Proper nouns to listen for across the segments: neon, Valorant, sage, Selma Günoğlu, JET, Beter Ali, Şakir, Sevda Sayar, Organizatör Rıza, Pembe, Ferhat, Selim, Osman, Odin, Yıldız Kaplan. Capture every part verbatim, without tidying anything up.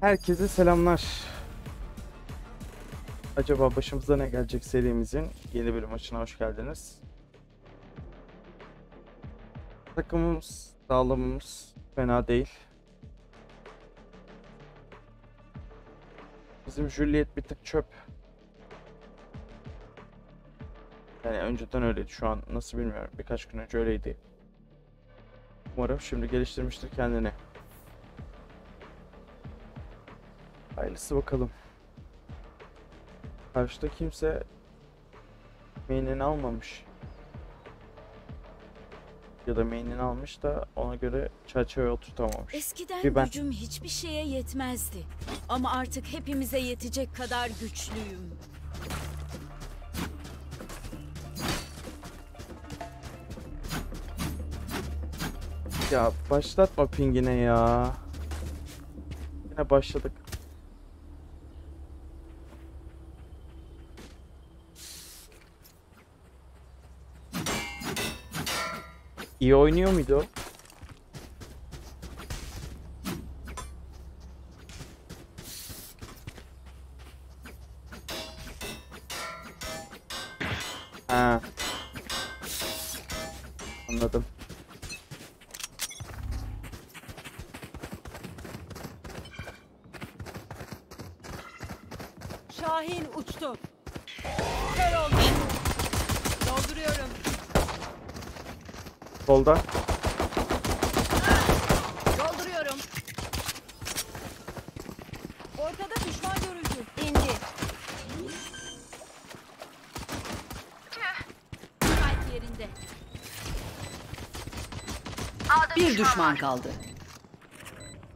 Herkese selamlar. Acaba başımıza ne gelecek serimizin yeni bölüm maçına hoş geldiniz. Takımımız, sağlamımız fena değil. Bizim Juliet bir tık çöp. Yani önceden öyleydi, şu an nasıl bilmiyorum. Birkaç gün önce öyleydi. Umarım şimdi geliştirmiştir kendini. Hayırlısı bakalım. Karşıda kimse main'ini almamış. Ya da main'ini almış da ona göre çerçeveye oturtamamış. Eskiden bir ben... gücüm hiçbir şeye yetmezdi. Ama artık hepimize yetecek kadar güçlüyüm. Ya başlatma pingine ya. Yine başladık. İyi oynuyor muydu? Ha. Anladım. Şahin uçtu. Kör oldu. Dolduruyorum. Solda. Dolduruyorum. Ortada düşman görüldü. İndi. Kalp yerinde. Aldım bir düşman, düşman kaldı.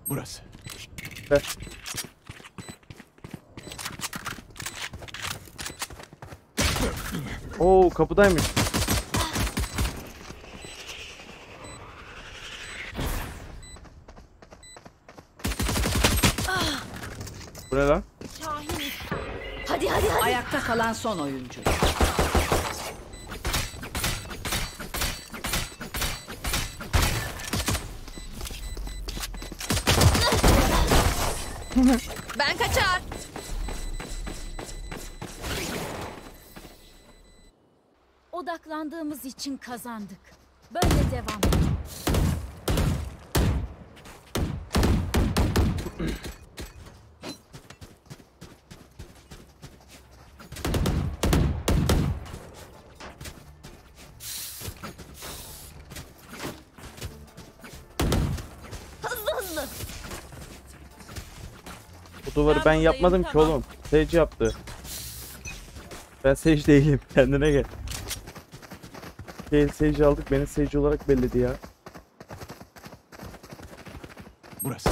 Burası. Evet. Oo, kapıdaymış. Bu ne lan? Hadi hadi hadi. Ayakta kalan son oyuncu. Ben kaçar. Odaklandığımız için kazandık. Böyle devam. Duvarı ben yapmadım ki oğlum. Sage yaptı. Ben sage değilim. Kendine gel. Değil, sage aldık. Beni sage olarak belledi ya. Burası.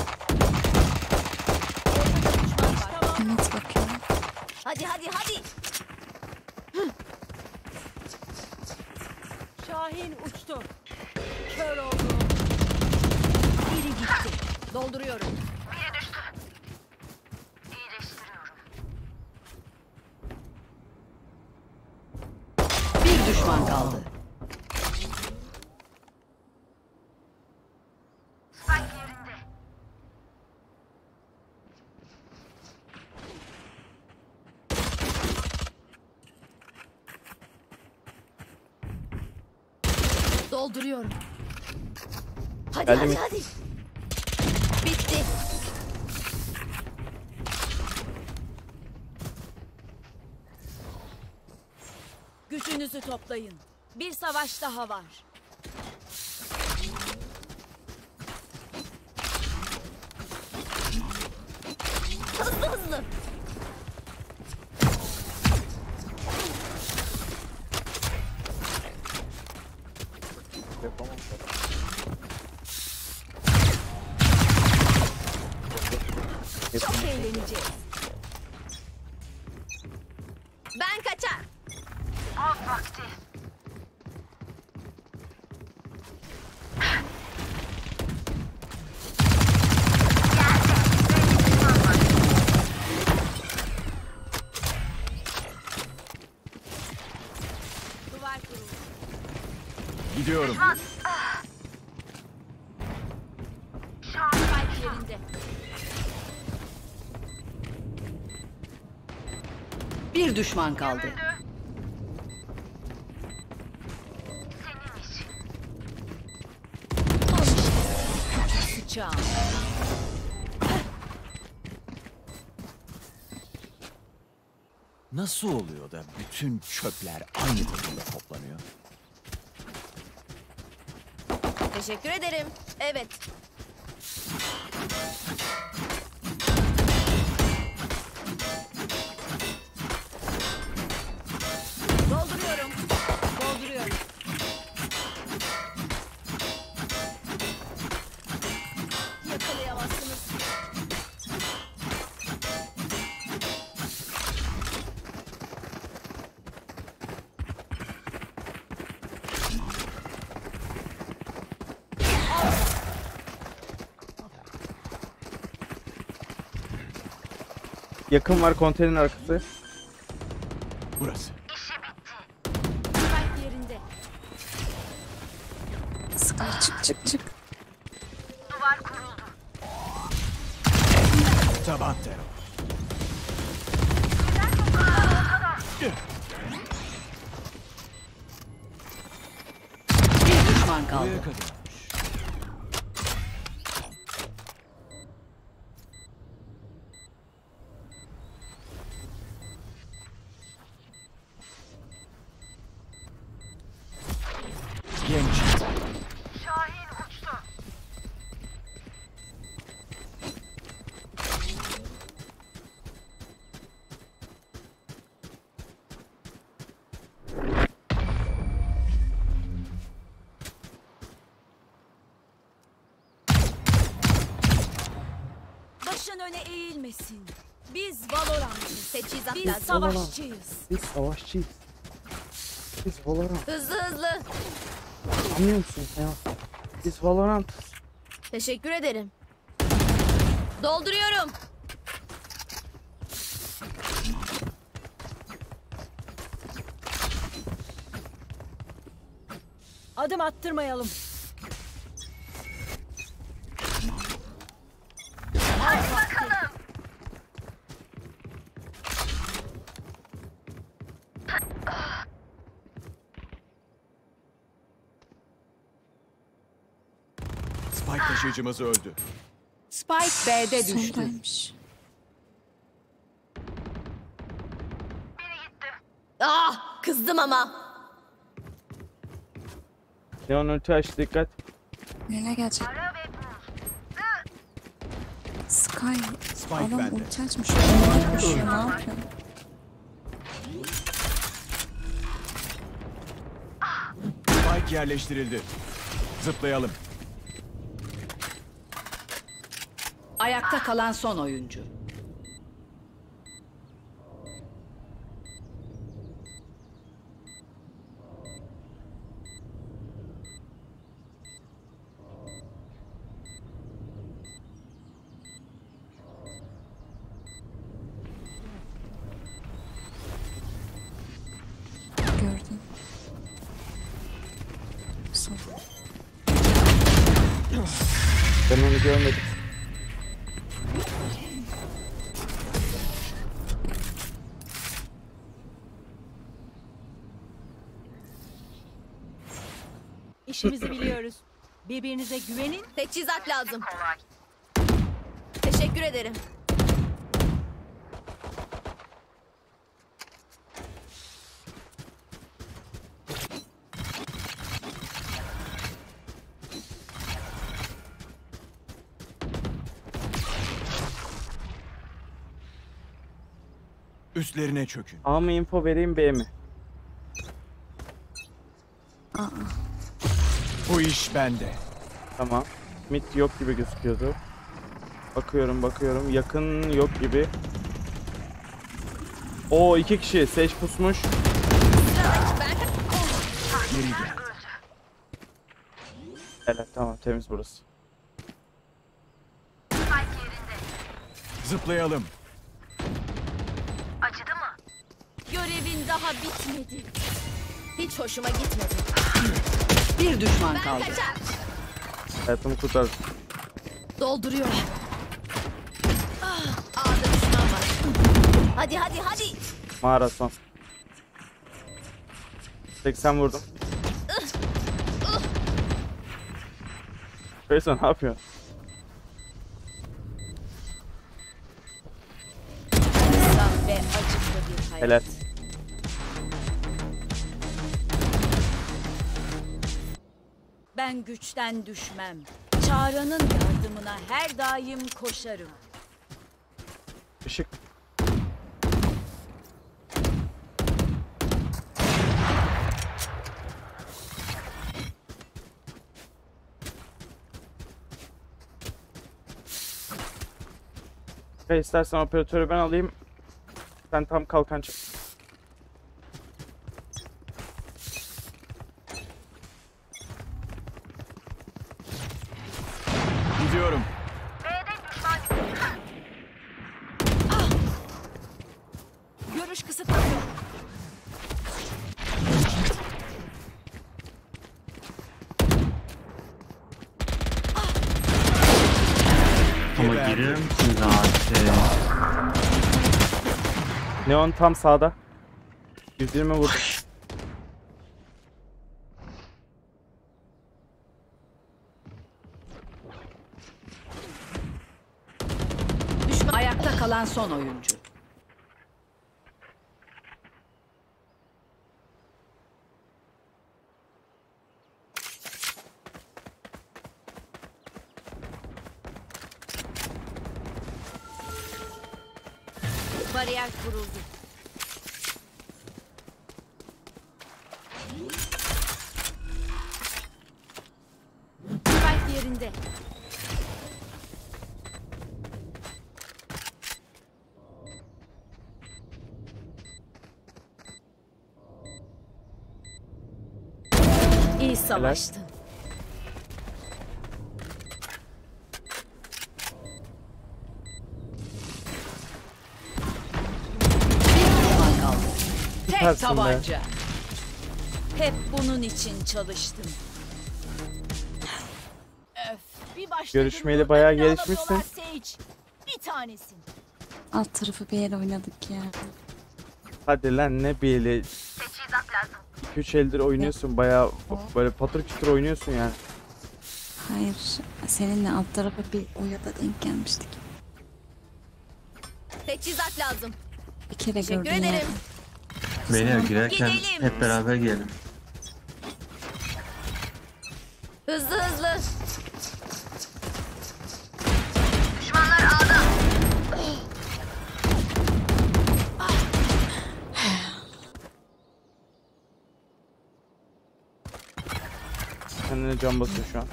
Hadi hadi hadi. Şahin uçtu. Kör oldu. Biri gitti. Dolduruyorum. Düşman kaldı. Spike yerinde. Dolduruyorum. Hadi geldi hadi mi? Hadi. Bitti. Gücünüzü toplayın. Bir savaş daha var. Hızlı hızlı. Çok eğleneceğiz. Ben kaçar. Az vakti. Gidiyorum. Şahin yerinde. Bir düşman kaldı. Sıçan. Nasıl oluyor da bütün çöpler aynı kutuda toplanıyor? Teşekkür ederim. Evet. Dolduruyorum. Dolduruyorum. Yakalayamazsınız. Yakın var, konteynerin arkası. Burası. Çık çık çık. Duvar kuruldu. Taban terör. Bir düşman kaldı. Biz Valorant'ız, biz savaşçıyız. Biz savaşçıyız. Biz Valorant. Hızlı hızlı. Anlıyor musun ya? Biz Valorant. Teşekkür ederim. Dolduruyorum. Adım attırmayalım. Taşıyıcımız öldü. Spike B'de düştü. Sondaymış. Biri gitti. Ah, kızdım ama. Neon ulti aç, dikkat. Nereye gelecek? Sky. Spike adam bende. Ulti açmış. Ne yapıyor? Spike yerleştirildi. Zıplayalım. Ayakta kalan son oyuncu. Gördüm. Son. Ben onu görmedim. İşimizi biliyoruz. Birbirinize güvenin. Teçhizat lazım. Teşekkür ederim. Üstlerine çökün. A mı info vereyim, B mi? Aa. Bu iş bende. Tamam. Mid yok gibi gözüküyordu. Bakıyorum bakıyorum. Yakın yok gibi. Oo, iki kişi. Sage pusmuş. Evet, tamam, temiz burası. Zıplayalım. Acıdı mı? Görevin daha bitmedi. Hiç hoşuma gitmedi. Bir düşman ben kaldı. Kaçar. Hayatımı kurtar. Dolduruyorum. Ah, ağda düşman var. Hadi hadi hadi. Mağara son. seksen vurdum. Feyson ne yapıyor? Helal. Ben güçten düşmem. Çağrı'nın yardımına her daim koşarım. Işık. Hey, istersen operatörü ben alayım. Sen tam kalkan çık. Gidiyorum. Ah! Görüş kısıtlı. Ah! Ama girer misin zaten? Neon tam sağda. yüz yirmi vurdu. Düşman ayakta kalan son oyuncu. Bariyer kuruldu. Güvenlik yerinde. İyi savaştın. Tek tabanca. Be. Hep bunun için çalıştım. Öf, bir görüşmeyle bayağı gelişmişsin. Bir tanesin. Alt tarafı bir el oynadık ya. Hadi lan ne bir eli. iki üç eldir oynuyorsun bayağı böyle patır kütür oynuyorsun yani. Hayır, seninle alt tarafa bir oyada denk gelmiştik. Teçhizat lazım. Bir kere gördüm ya. Beyler girerken gidelim. Hep beraber girelim. Hızlı hızlı. Düşmanlar ağda. Kendine can basıyor şu an.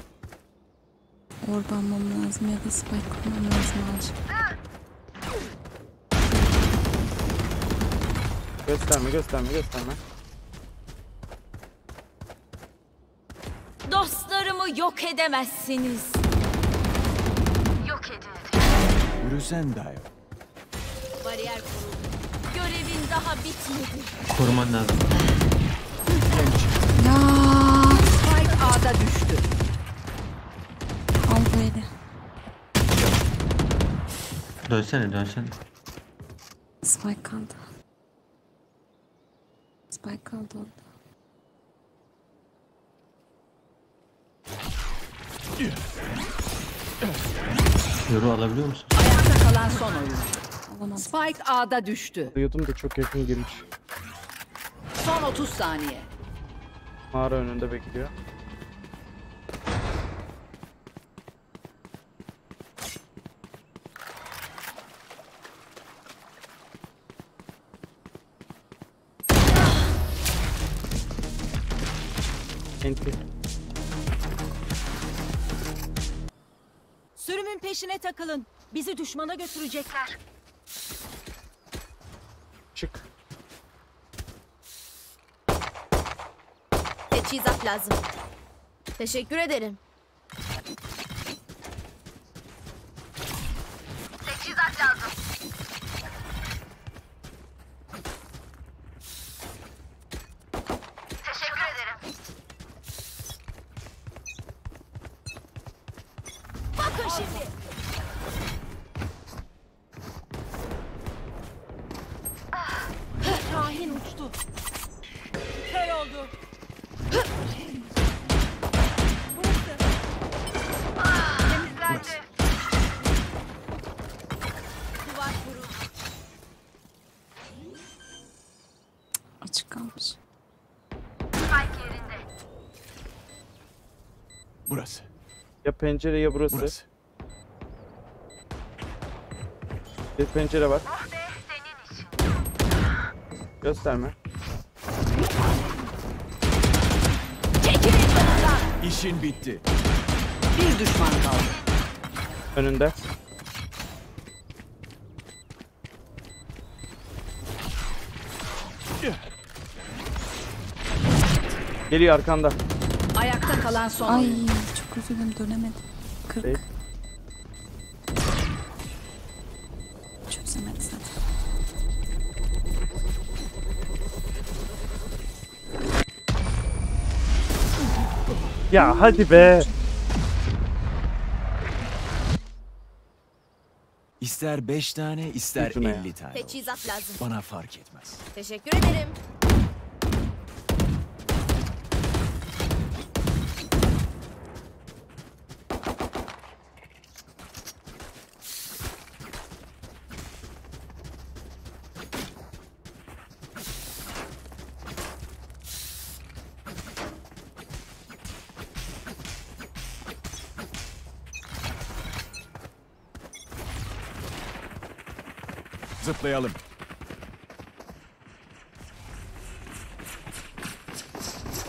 Orada almam lazım ya da spike kurmam lazım acaba. Gösterme, gösterme, gösterme. Dostlarımı yok edemezsiniz. Yok edin. Yürüsen daha yok. Bariyer kuruldu. Görevin daha bitmedi. Koruman lazım. Ya. Spike ağda düştü. Al böyle. Dönsene, dönsene. Spike kaldı. Spike kaldı orada. Yoru alabiliyor musun? Ayakta kalan son oyun. Spike A'da düştü. Duyuyordum da çok yakın girmiş. Son otuz saniye. Mağara önünde bekliyor. Sürümün peşine takılın. Bizi düşmana götürecekler. Çık. Teçhizat lazım. Teşekkür ederim. Teçhizat lazım. oldu. Burası. Temizlendi. Duvar kuruldu. Açık kalmış. Spike yerinde. Burası. Ya pencere ya burası. Burası. Bir pencere var. Ah be, senin için. Gösterme. İşin bitti. Bir düşman kaldı. Önünde. Geliyor arkanda. Ayakta kalan son. Ay çok üzüldüm, dönemedim. kırk. Değil. Ya hadi be. İster beş tane, ister elli tane. Teçhizat lazım. Bana fark etmez. Teşekkür ederim. Zıplayalım.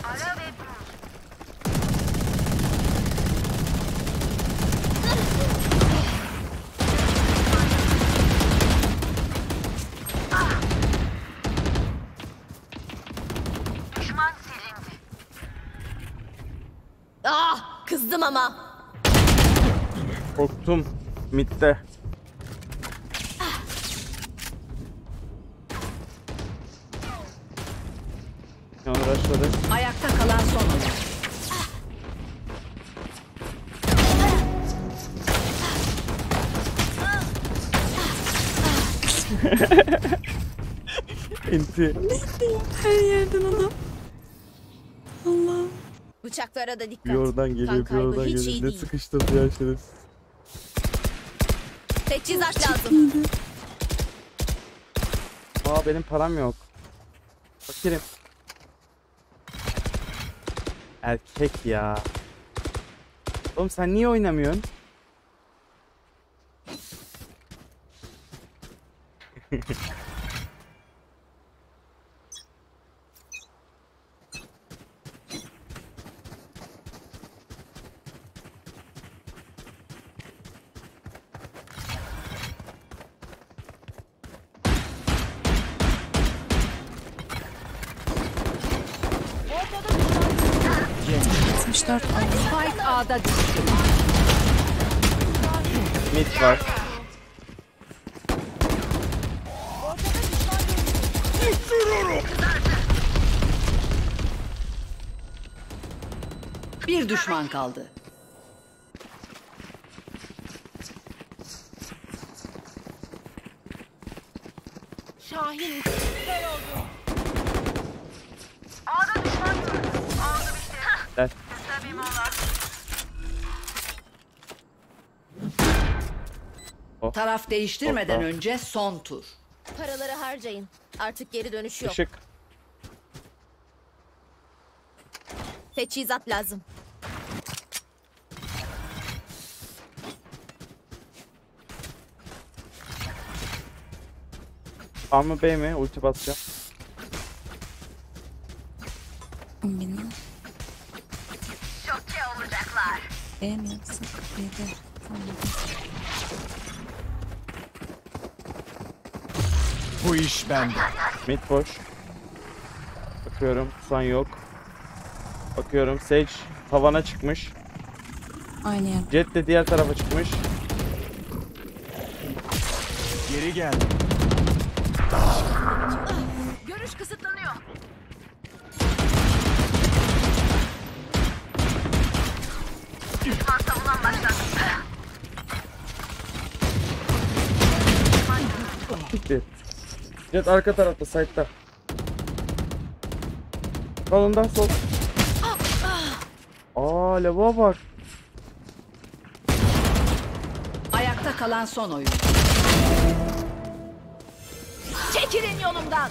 Ara ve düşman silindi. Ah, kızdım ama. Korktum. Mitte. Ayakta kalan son. İnti. Her yerden adam. Allah. Bıçaklara da dikkat. Bir oradan geliyor, bir oradan geliyor. Ne sıkıştım ya şerefsiz. Teçhizat lazım. Aa, benim param yok. Bakayım. Erkek ya. Oğlum sen niye oynamıyorsun? Spike A'da düştü. Mid var. Bir düşman kaldı. Şahin güzel oldu. A'da düşman var. A'da bitti. Oh. Taraf değiştirmeden oh, oh. önce son tur. Paraları harcayın. Artık geri dönüş yok. Işık. Teçhizat lazım. A mı B mi? Ulti basacağım. Bilmiyorum. Şokçe olacaklar. B mi yapsak? B'de. Bu iş bende. Mid boş. Bakıyorum, san yok. Bakıyorum, Sage tavana çıkmış. Aynen. Jet de diğer tarafa çıkmış. Geri gel. Görüş kısıtlanıyor. Düşman savunan başladı. Bitti. Jet arka tarafta, side'da. Solundan sol. Aa, lava var. Ayakta kalan son oyun. Çekilin yolumdan.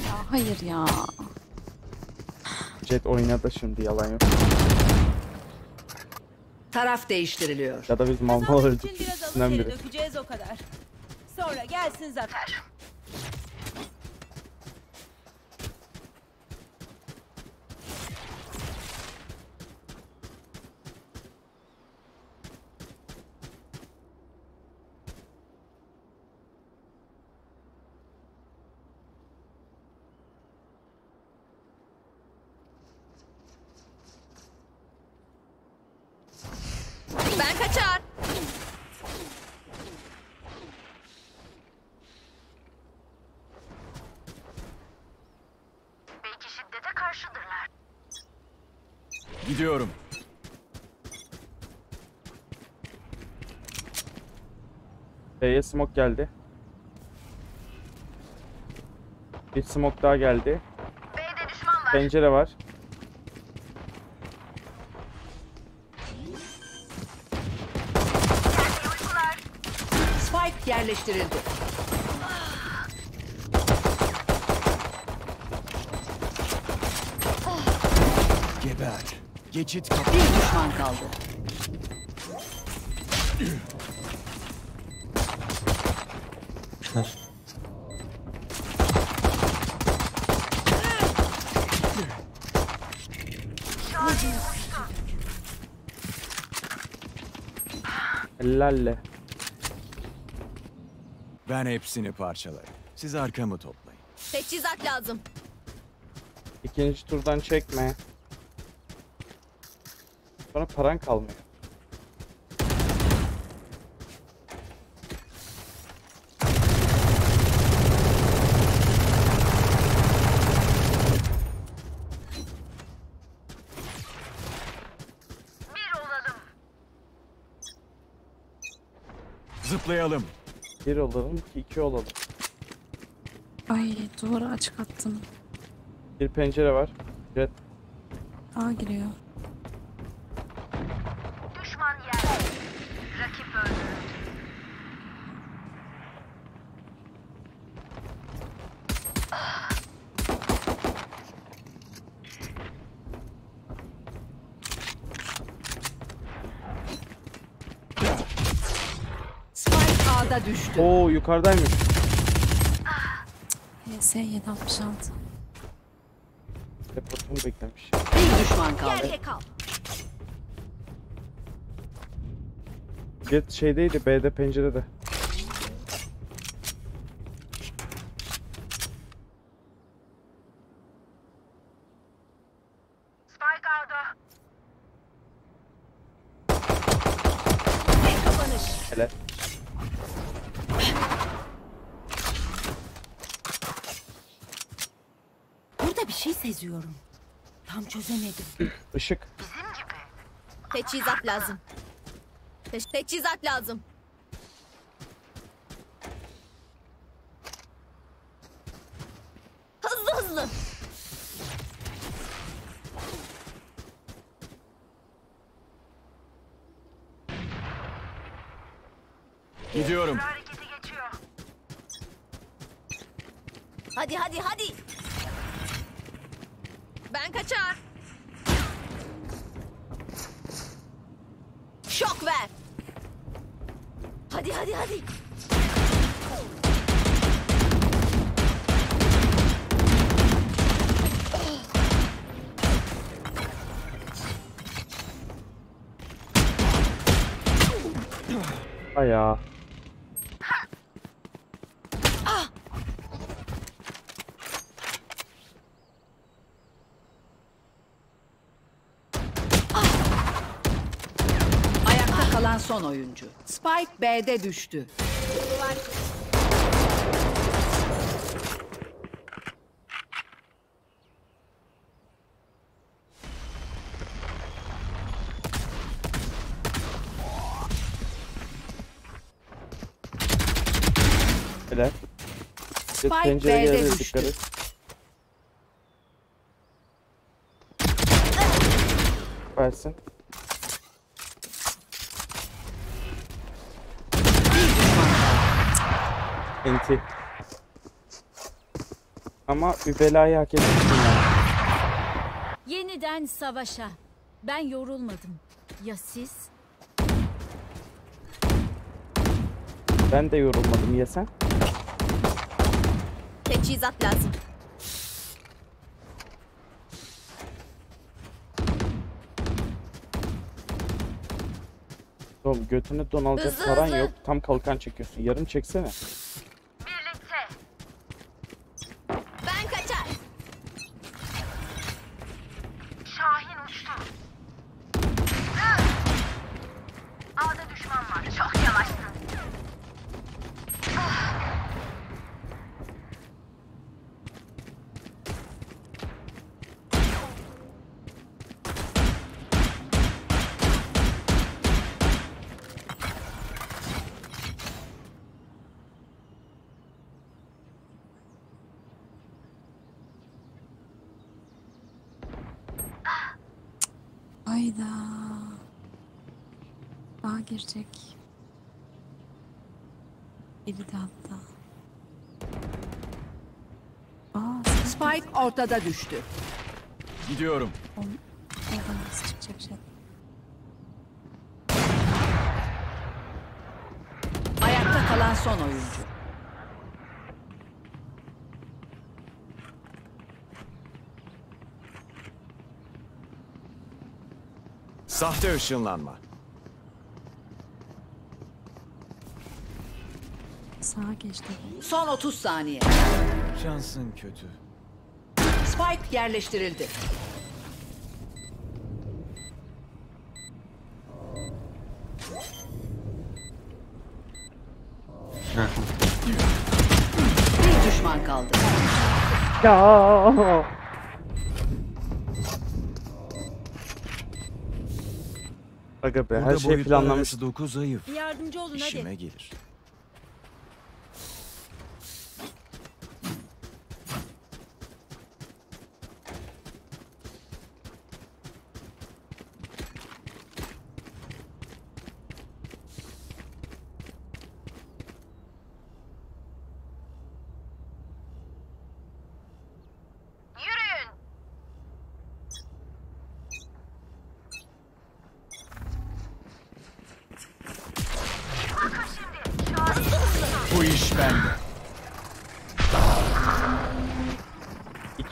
Ya hayır ya. Jet oynadı şimdi, yalan yok. Taraf değiştiriliyor. Ya da biz mamla öldük. Biraz biri. Dökeceğiz o kadar. Sonra gelsin zafer. Gidiyorum. B'ye smoke geldi. Bir smoke daha geldi. B'de düşman var. Pencere var. Spike yerleştirildi. Geber. Geçit kapı. Bir düşman kaldı. Lalle. Ben hepsini parçalarım. Siz arkamı toplayın. Teçhizat lazım. İkinci turdan çekme. Sonra paran kalmıyor. Bir olalım. Zıplayalım. Bir olalım ki iki olalım. Ay, duvara açık attım. Bir pencere var. Evet. A giriyor. Düştü. Oo, yukarıdaymış. H S yedi altmış altı. Teleportumu beklemiş. Bir düşman kaldı. Kal. Jet şeydeydi, B'de, pencerede. Seziyorum. Tam çözemedim. Işık. Bizim gibi. Teçhizat lazım. Te teçhizat lazım. Hızlı hızlı. Gidiyorum. Hadi hadi hadi. Ben kaçar. Şok ver. Hadi hadi hadi. Ayağa. Son oyuncu. Spike B'de düştü. Helal. Spike B'de düştü. Versin. Enti. Ama übelayı hak ettim yani. Yeniden savaşa. Ben yorulmadım. Ya siz? Ben de yorulmadım. Ya sen? Teçhizat lazım. Oğlum götünü donalacak paran yok. Tam kalkan çekiyorsun. Yarım çeksene. Girecek. Biri de hatta. Aa, Spike de... ortada düştü. Gidiyorum. On... Oradan nasıl çıkacak şey? Ayakta kalan son oyuncu. Sahte ışınlanma. Sağa geçti. Son otuz saniye. Şansın kötü. Spike yerleştirildi. Bir düşman kaldı. Ya. Aga be, her şey planlamış. dokuz zayıf. Yardımcı olun hadi. İşime gelir.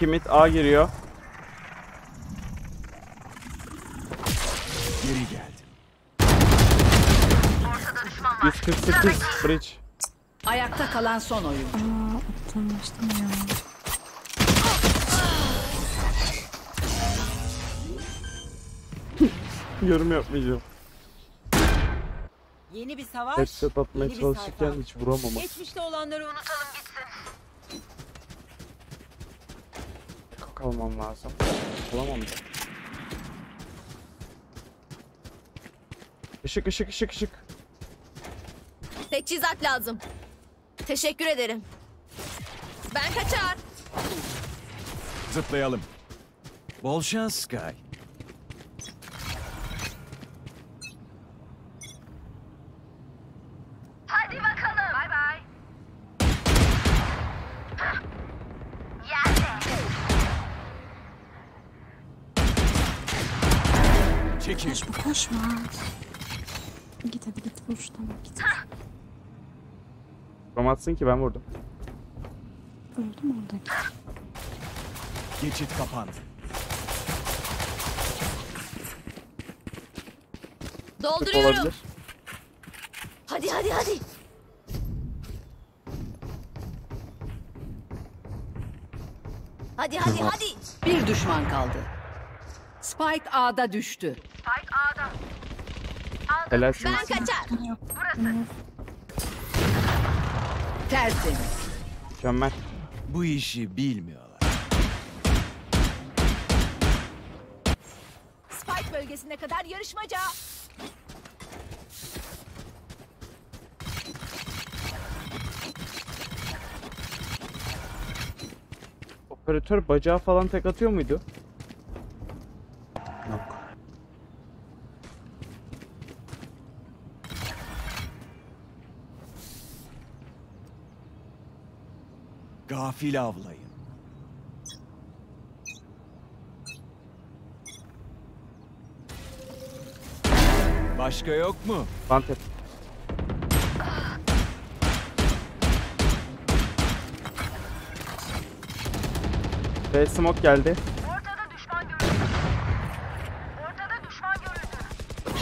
Kimit A giriyor. Geri geldi. yüz kırk sekiz bridge. Ayakta kalan son oyun. Aa, utanmıştım ya. Yorum yapmayacağım. Yeni bir savaş. Headshot atmaya çalışırken hiç vuramama. Geçmişte olanları unutalım gitsin. Kalmam lazım. Bulamam da. Işık ışık ışık ışık. Teçhizat lazım. Teşekkür ederim. Ben kaçar. Zıplayalım. Bol şans Sky. Hadi bakalım. Bye bye. Koşma, koşma. Git hadi git, vur tamam git. Vuramasın ki, ben vurdum. Vurdum oradaki. Geçit kapandı. Dolduruyorum. Hadi hadi hadi. Hadi hadi hadi. Bir düşman kaldı. Spike A'da düştü. Spike A'da. Helal. Ben kaçar. Burası. Tersiniz. Mükemmel. Bu işi bilmiyorlar. Spike bölgesine kadar yarışmaca. operatör bacağı falan tek atıyor muydu? Yok. Gafil avlayın. Başka yok mu? Bant et. Ve smoke geldi. Ortada düşman görüldü. Ortada düşman görüldü.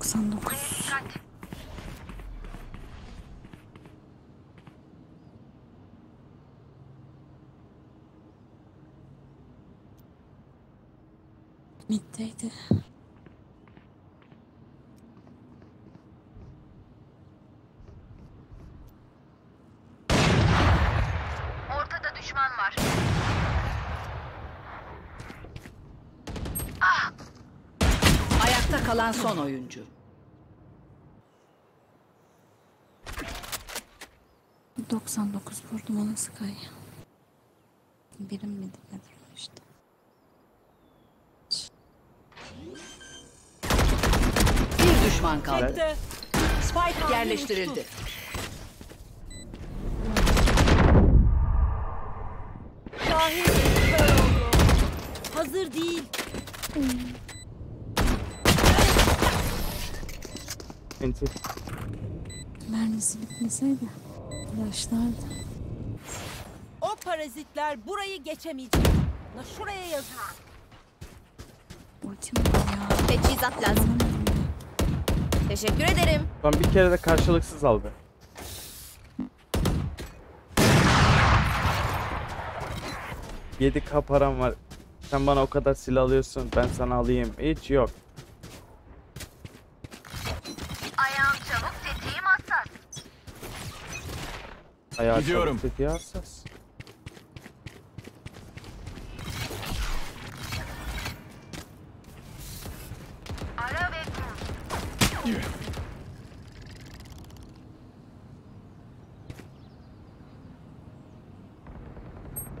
doksan dokuz. Mitteydi. Kalan son oyuncu. doksan dokuz vurdum ona Sky. Birim mi dinledim işte. Bir düşman kaldı. Evet. Spike yerleştirildi. Şahin süper oldu. Hazır değil. Enti. Mermisi bitmeseydi ulaşlardı. O parazitler burayı geçemeyecek. La şuraya yazıyor. Ultim ya. Teçhizat lazım. Teşekkür ederim. Lan bir kere de karşılıksız aldı. yedi k param var. Sen bana o kadar silah alıyorsun. Ben sana alayım. Hiç yok. Ayağı gidiyorum. Ara bekle.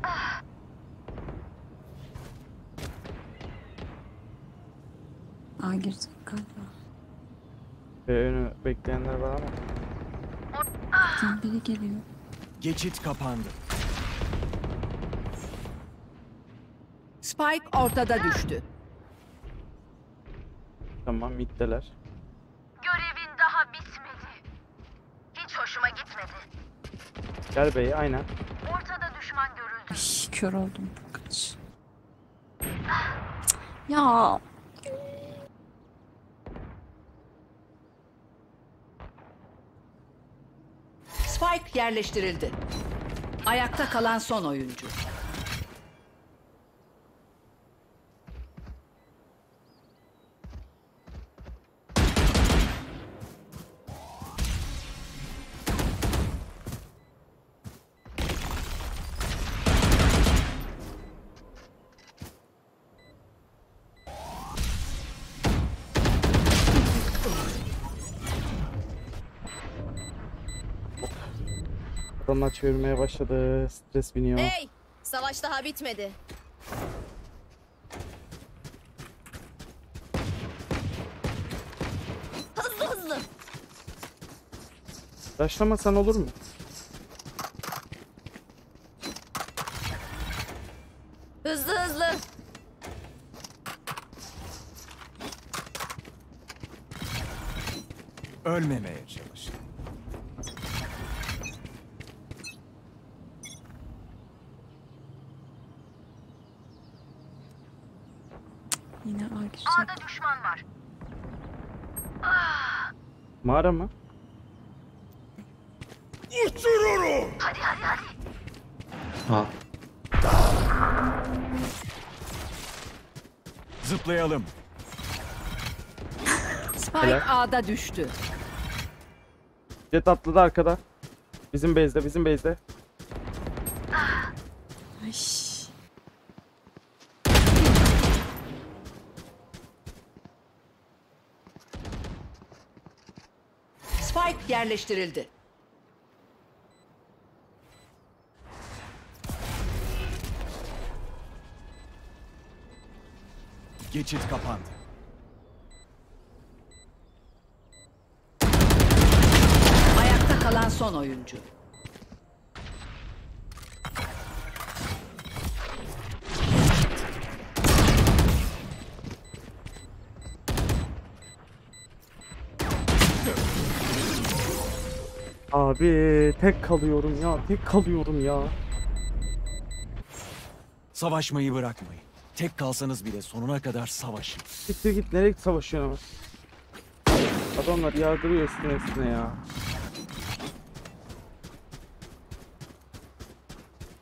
Ah. Aa girecek galiba. Ee, önü bekleyenler var ama. Tam biri geliyor. Geçit kapandı. Spike ortada düştü. Tamam, middeler. Görevin daha bitmedi. Hiç hoşuma gitmedi. Gel beyi, aynen. Ortada düşman görüldü. Ay, kör oldum. Kaç. Ya. Spike yerleştirildi. Ayakta kalan son oyuncu. Adamlar çevirmeye başladı. Stres biniyor. Hey! Savaş daha bitmedi. Hızlı hızlı. Başlamasan olur mu? Hızlı hızlı. Ölmemeye çalış. A'da düşman var. Ah. Mağara mı? Uçururum. Hadi hadi hadi. Ha. Zıplayalım. Spike helal. A'da düştü. Jet atladı arkada. Bizim base'de, bizim base'de. Ah. Ay. Yerleştirildi. Geçit kapandı. Ayakta kalan son oyuncu. Abi tek kalıyorum ya, tek kalıyorum ya. Savaşmayı bırakmayın. Tek kalsanız bile sonuna kadar savaşın. Siktir git, nereye savaşıyorsun ama? Adamlar yardırıyor üstüne üstüne ya.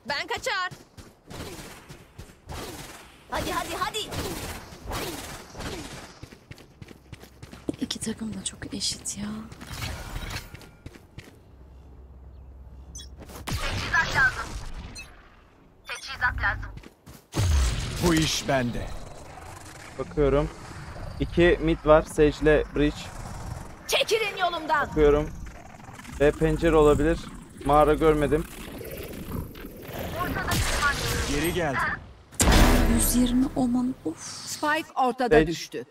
Ben kaçar. Hadi hadi hadi. İki takım da çok eşit ya. Bu iş bende. Bakıyorum. İki mid var. Sage ile bridge. Çekilin yolumdan. Bakıyorum. Ve pencere olabilir. Mağara görmedim. Geri geldi. yüz yirmi oman. Of. Spike ortada Sage düştü.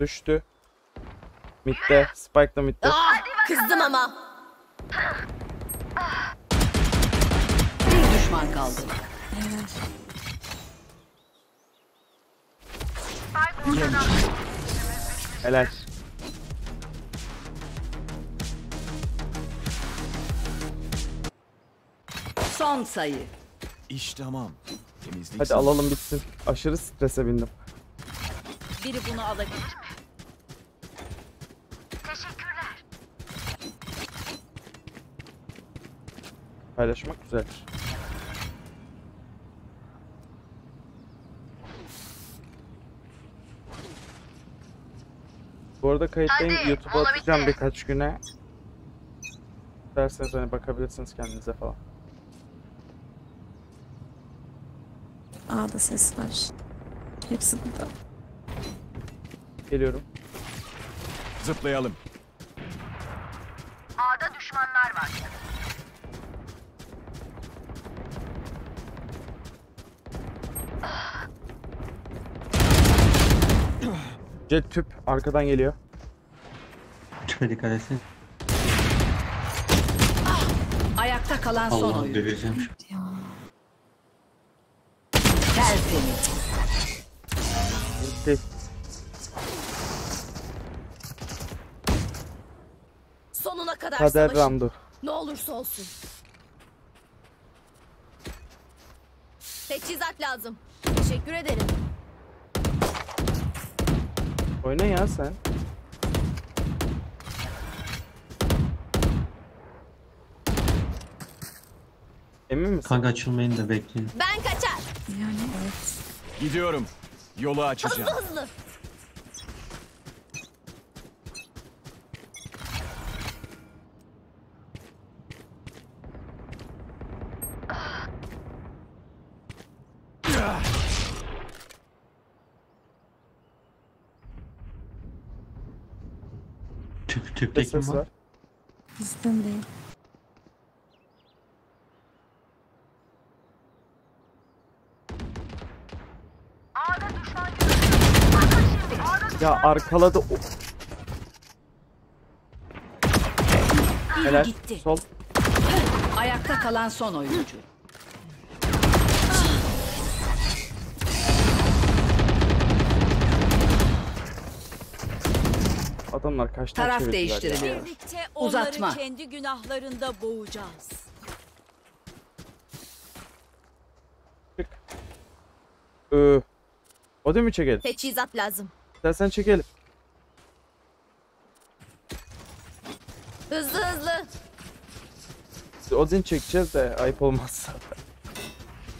Düştü. Mid'de. Spike da mid'de. Aa, kızdım ama. Bir düşman kaldı. Evet. Helal. Son sayı. İş tamam. Temizlik. Hadi alalım bitsin. Aşırı strese bindim. Biri bunu alabilir. Teşekkürler. Paylaşmak güzeldir. Bu arada kayıtlayın, YouTube'a atacağım birkaç güne. İsterseniz hani bakabilirsiniz kendinize falan. Aa da ses var. Hepsi burada. Geliyorum. Zıplayalım. A'da düşmanlar var. Jet tüp arkadan geliyor. Tüpe dikkat etsin. Ah, ayakta kalan Allah son oyun. Delireceğim. Tertemiz. Bitti. Sonuna kadar kader Ramdu. Ne olursa olsun. Teçhizat lazım. Teşekkür ederim. Oyna ya sen. Emin misin? Kanka açılmayın da bekleyin. Ben kaçar. Yani evet. Gidiyorum. Yolu açacağım. Hızlı hızlı. Tüpteki mi var? Bizden değil. Ya arkaladı o. Helal. Sol. Ayakta kalan son oyuncu. Adamlar kaç tane taraf değiştiriliyor. Yani. Uzatma. Kendi günahlarında boğacağız. Çık. Ee, Odin mi çekelim? Teçhizat lazım. İstersen çekelim. Hızlı hızlı. Biz Odin çekeceğiz de ayıp olmazsa.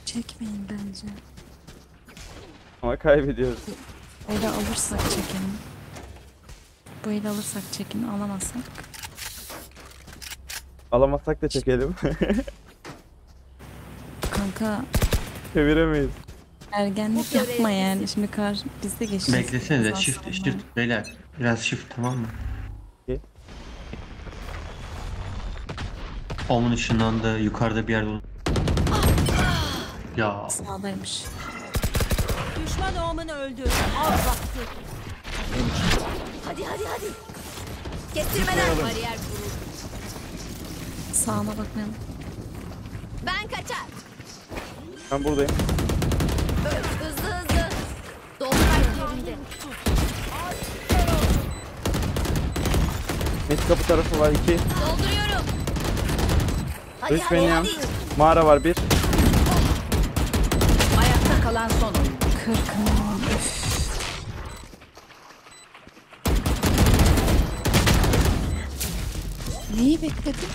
Çekmeyin bence. Ama kaybediyoruz. Ele alırsak çekelim. Bu eli alırsak çekin, alamazsak. Alamazsak da çekelim. Kanka. Çeviremeyiz. Ergenlik yapma yani. Şimdi kar biz de geçeceğiz. Beklesene de shift, shift beyler. Biraz shift tamam mı? İyi. Onun ışınlandı. Yukarıda bir yerde. Ya. Sağdaymış. Düşman oğmanı öldü. Al vakti. Hadi hadi hadi. Kestirmeden bariyer kuruldu. Sağıma bakmayalım. Ben kaçar. Ben buradayım. Ö hızlı hızlı. Dolunay yerinde. Met kapı tarafı var iki. Dolduruyorum. Hadi üç hadi benim. Hadi. Mağara var bir. Ayakta kalan son. kırk milyon. Neyi bekledin?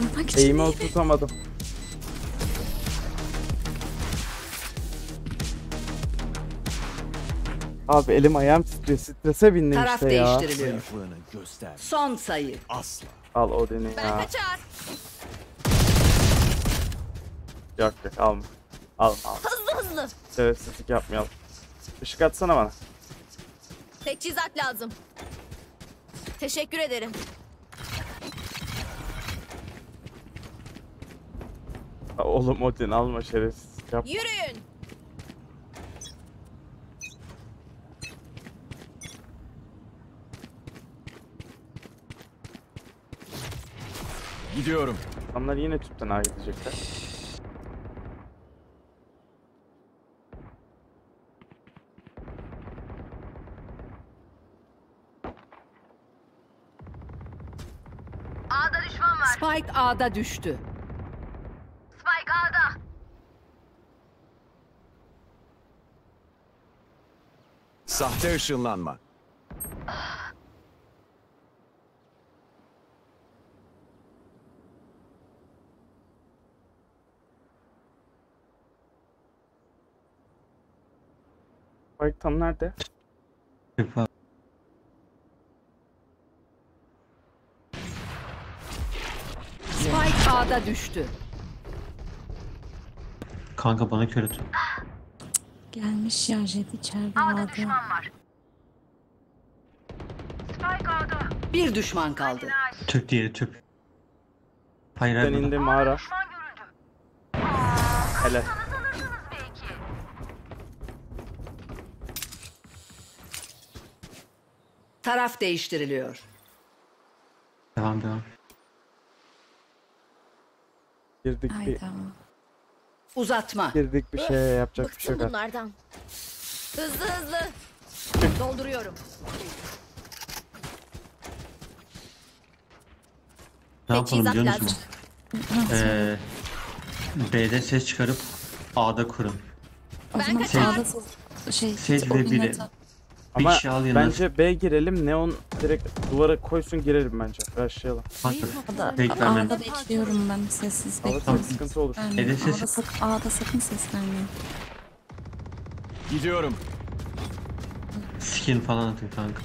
Vurmak için eğimi oturtamadım. Abi elim ayağım titriyor. Strese bindim taraf işte ya. Taraf değiştiriliyor. Son sayı. Asla. Al Odin'i ya. Ben kaçar. Yok yok alma. Alma alma. Hızlı hızlı. Sevesizlik yapmayalım. Işık atsana bana. Teçhizat lazım. Teşekkür ederim. Oğlum Odin alma şerefsizlik yapma. Yürüyün. Gidiyorum. Onlar yine tüpten ağa gidecekler. A'da düşman var. Spike A'da düştü. Spike A'da. Sahte ışınlanma. Spike tam nerede? Spike A'da düştü. Kanka bana kör atıyor. Gelmiş ya Jet içeride. A'da düşman var. Spike A'da. Bir düşman kaldı. Tüp diye tüp. Hayır hayır. Ben indim mağara. Hele. Taraf değiştiriliyor. Devam devam. Girdik Ay, bir... Tamam. Uzatma. Girdik bir şey yapacak Bıktım bir şey yok. Bunlardan. Hızlı hızlı. Dolduruyorum. Ne yapalım biliyor musun? ee, B'de ses çıkarıp A'da kurun. Ben kaçalım. Şey, sage ve bile. Ama bence B girelim, neon direkt duvara koysun girelim bence. Başlayalım. A'da bekliyorum ben, sessiz bekliyorum. Sıkıntı olur. Yani, A'da, sak A'da sakın seslenmeyin. Gidiyorum. Skin falan atın kanka.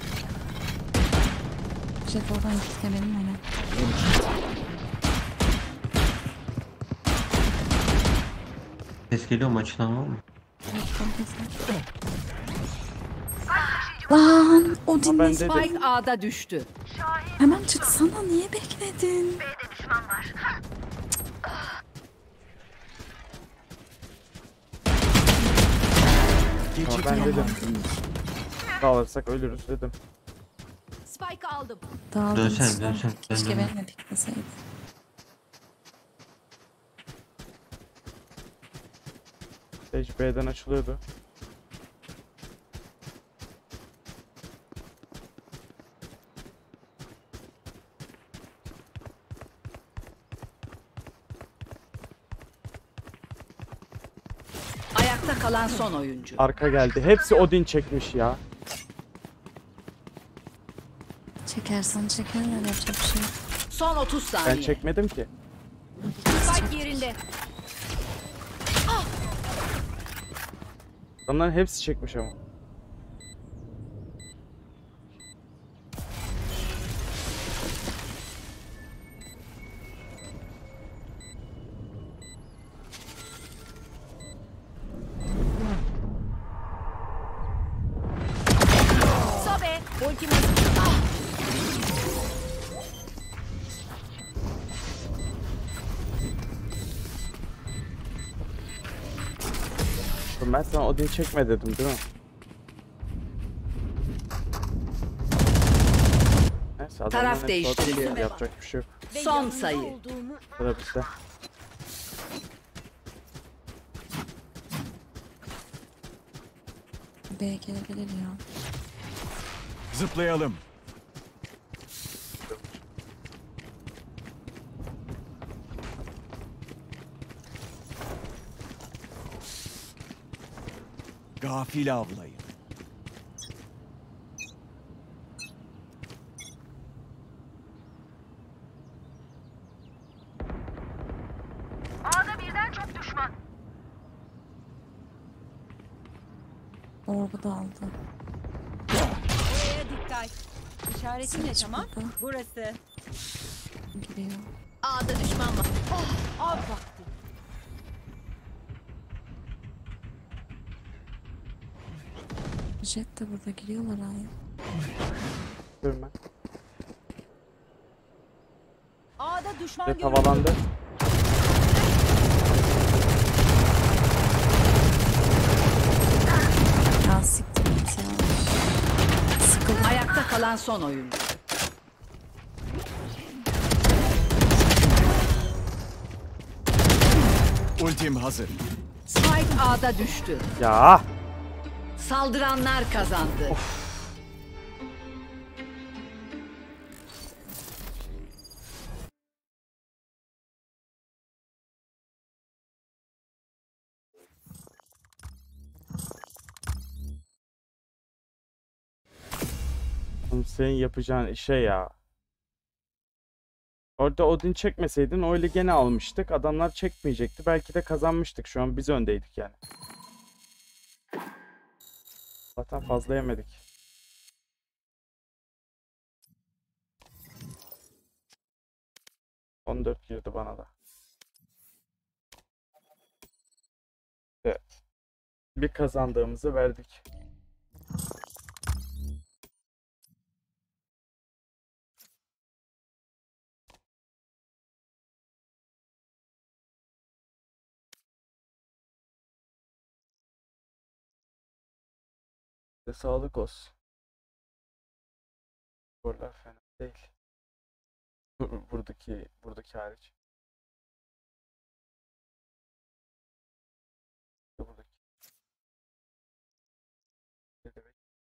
Jet oradan kitlemedim öyle. Ses geliyor mu? Açılan var mı? Evet, lan Odin'le Spike A'da düştü. Hemen çıksana, niye bekledin? B'de düşman var. Ben dedim. Dağılırsak ölürüz dedim. Spike aldım. Dönsem dönsem. Keşke benimle pikleseydin. Sage B'den açılıyordu. Kalan son oyuncu. Arka geldi. Hepsi Odin çekmiş ya. Çekersen çekerler, yapacak bir şey. Son otuz saniye. Ben çekmedim ki. Spike yerinde. Ah! Onların hepsi çekmiş ama. dedim ben sana, Odin'i çekme dedim değil mi? Neyse, taraf değiştiriliyor. Yapacak bir şey yok. Son sayı. Sıra bizde. B'ye gelebilir ya. Zıplayalım. Gafil avlayın. Ağda birden çok düşman. Orada da aldı. Oraya dikkat. İşareti ne tamam? Burası. Gidiyor. Ağda düşman var. Oh, av vakti. Jet de burada giriyorlar abi. Görme. Ağda düşman görüldü. Jet havalandı. Ya siktir git ya. Sıkıldım. Ayakta kalan son oyun. Ultim hazır. Spike ağda düştü. Ya. Saldıranlar kazandı. Of. Senin yapacağın işe ya. Orada Odin çekmeseydin öyle gene almıştık. Adamlar çekmeyecekti. Belki de kazanmıştık. Şu an biz öndeydik yani. Zaten fazla yemedik. on dört girdi bana da. Evet. Bir kazandığımızı verdik. Sağlık olsun. Buralar fena değil. Buradaki, buradaki hariç. Buradaki.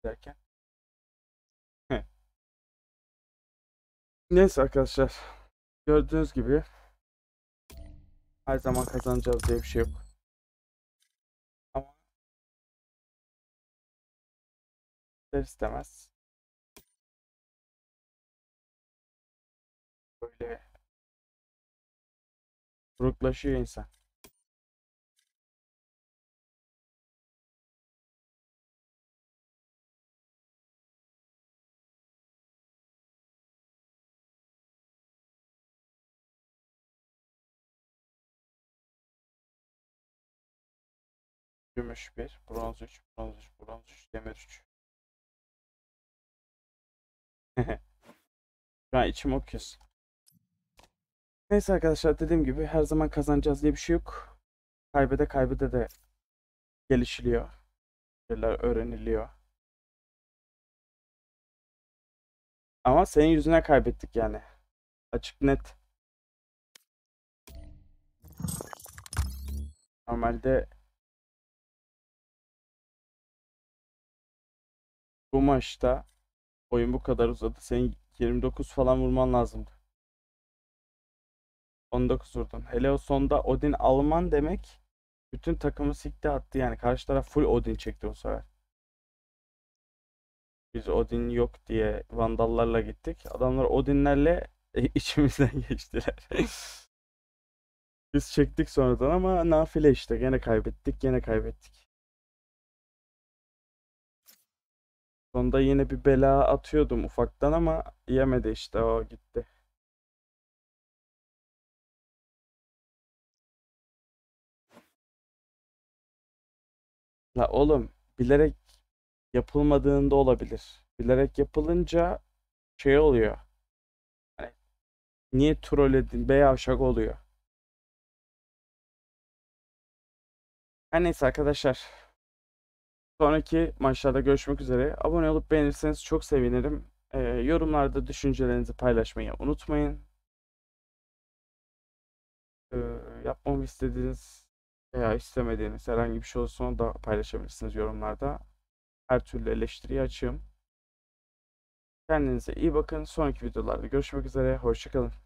Derken. Heh. Neyse arkadaşlar. Gördüğünüz gibi her zaman kazanacağız diye bir şey yok. İstemez. Böyle buruklaşıyor insan. Gümüş bir, bronz üç, bronz üç, bronz üç, demir üç. Şu an içim okuyuz. Neyse arkadaşlar, dediğim gibi her zaman kazanacağız diye bir şey yok. Kaybede kaybede de gelişiliyor. Şeyler öğreniliyor. Ama senin yüzüne kaybettik yani. Açık net. Normalde bu maçta oyun bu kadar uzadı. Senin yirmi dokuz falan vurman lazımdı. on dokuz vurdun. Hele o sonda Odin Alman demek. Bütün takımı sikti attı yani. Karşı taraf full Odin çekti o sefer. Biz Odin yok diye vandallarla gittik. Adamlar Odinlerle içimizden geçtiler. Biz çektik sonradan ama nafile işte. Gene kaybettik. Gene kaybettik. Sonunda yine bir bela atıyordum ufaktan ama yemedi işte, o gitti. La oğlum, bilerek yapılmadığında olabilir. Bilerek yapılınca şey oluyor. Hani, niye trolledin be yavşak oluyor. Her neyse arkadaşlar. Sonraki maçlarda görüşmek üzere. Abone olup beğenirseniz çok sevinirim. Ee, yorumlarda düşüncelerinizi paylaşmayı unutmayın. Ee, yapmamı istediğiniz veya istemediğiniz herhangi bir şey olursa onu da paylaşabilirsiniz yorumlarda. Her türlü eleştiriye açığım. Kendinize iyi bakın. Sonraki videolarda görüşmek üzere. Hoşça kalın.